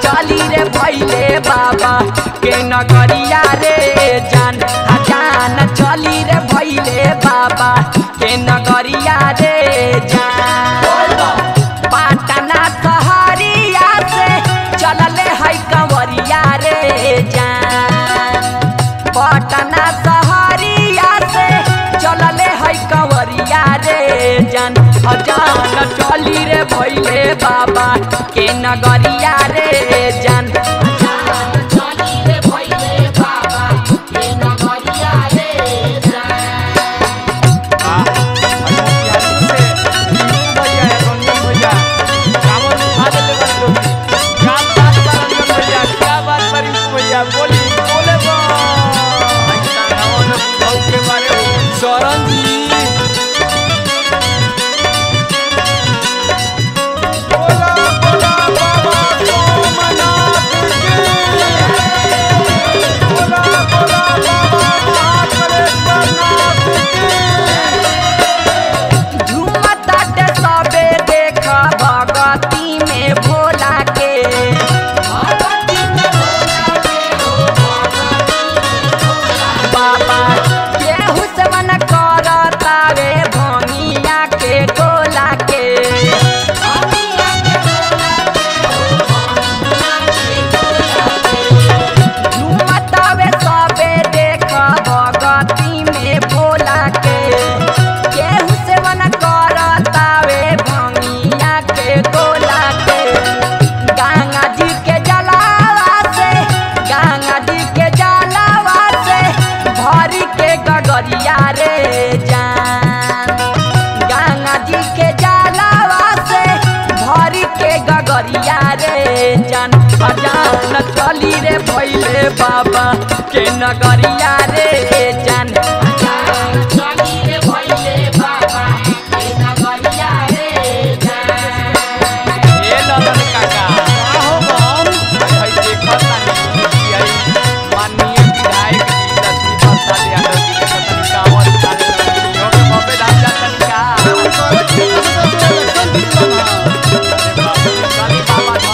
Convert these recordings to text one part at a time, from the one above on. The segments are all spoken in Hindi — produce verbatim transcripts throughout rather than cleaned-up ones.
चली रे भैले बाबा के नगरिया रे जान जान चली रे भैले बाबा के नगरिया रे जान। पटना सहरिया से चलले है कंवरिया रे जान। पटना सहरिया से चलले है कंवरिया रे जान जान चली रे भैले बाबा के नगरिया रे जान। चली रे भैले बाबा के नगरिया रे जान। चली रे भैले बाबा के नगरिया रे जान। ये ललन काका हो हम भाई देखो तानी आई माननीय विधायक जी लक्ष्मी प्रसाद यादव जी के संतावन साल और बाबे राजा तनका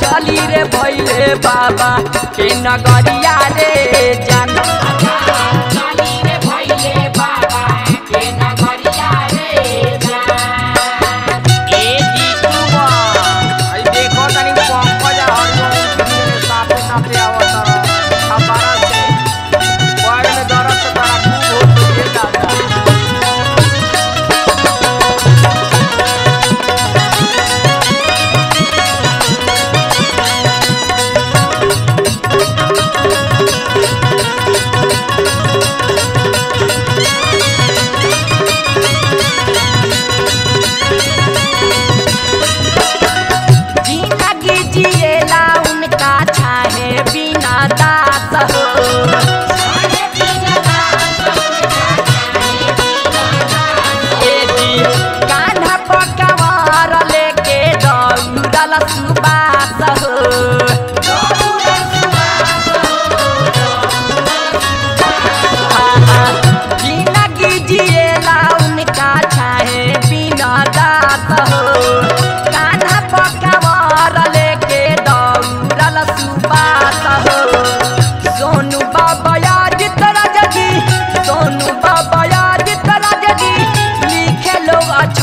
चली रे भैले बाबा के नगरिया रे जान। चली रे भैले बाबा के नगरिया रे जान। ए जीतू बा आई देखो तनी पंकज हर लोग साथ साथ आवत हमारा से पैर में दर्द तो बड़ा खूब हो के दादा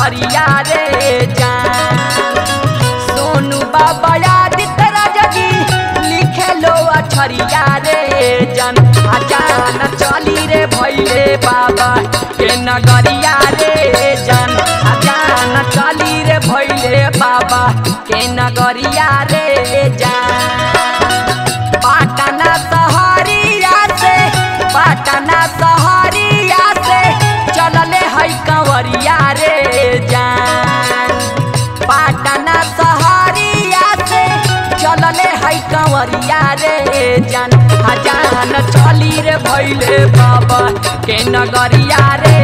हरिया रे जान सोनू बाबा याद तेरा जगी लिखे लो अठरिया रे जान अचानक चली रे भैले बाबा के नगरिया रे जान अचानक चली रे भैले बाबा के नगरिया रे जान पाटना सहरिया से पाटना सहरिया से चलले है कंवरिया रे जान पाटना सहरिया से चलले है कंवरिया रे जान जान चली रे भैले बाबा के नगरिया रे।